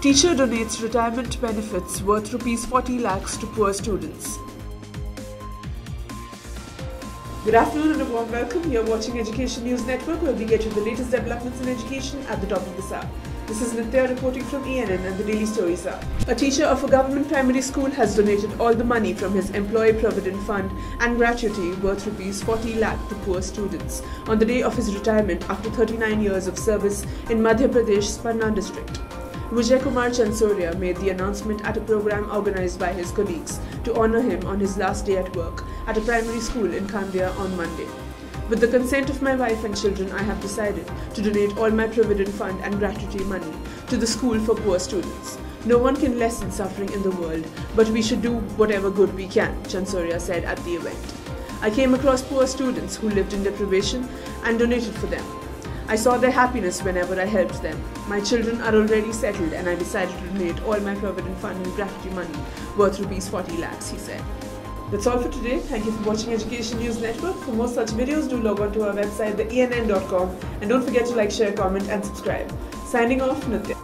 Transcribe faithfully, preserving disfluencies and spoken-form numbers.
Teacher donates retirement benefits worth rupees forty lakhs to poor students. Good afternoon and a warm welcome. You're watching Education News Network, where we get you the latest developments in education at the top of the hour. This is Nitya reporting from E N N and the Daily Stories are. A teacher of a government primary school has donated all the money from his employee provident fund and gratuity worth rupees forty lakh to poor students on the day of his retirement after thirty-nine years of service in Madhya Pradesh's Panna district. Vijay Kumar Chansoriya made the announcement at a program organized by his colleagues to honor him on his last day at work at a primary school in Khandia on Monday. With the consent of my wife and children, I have decided to donate all my provident fund and gratuity money to the school for poor students. No one can lessen suffering in the world, but we should do whatever good we can, Chansoriya said at the event. I came across poor students who lived in deprivation and donated for them. I saw their happiness whenever I helped them. My children are already settled and I decided to donate all my provident fund and gratuity money worth rupees forty lakhs, he said. That's all for today. Thank you for watching Education News Network. For more such videos, do log on to our website, the E N N dot com, and don't forget to like, share, comment and subscribe. Signing off, Nitya.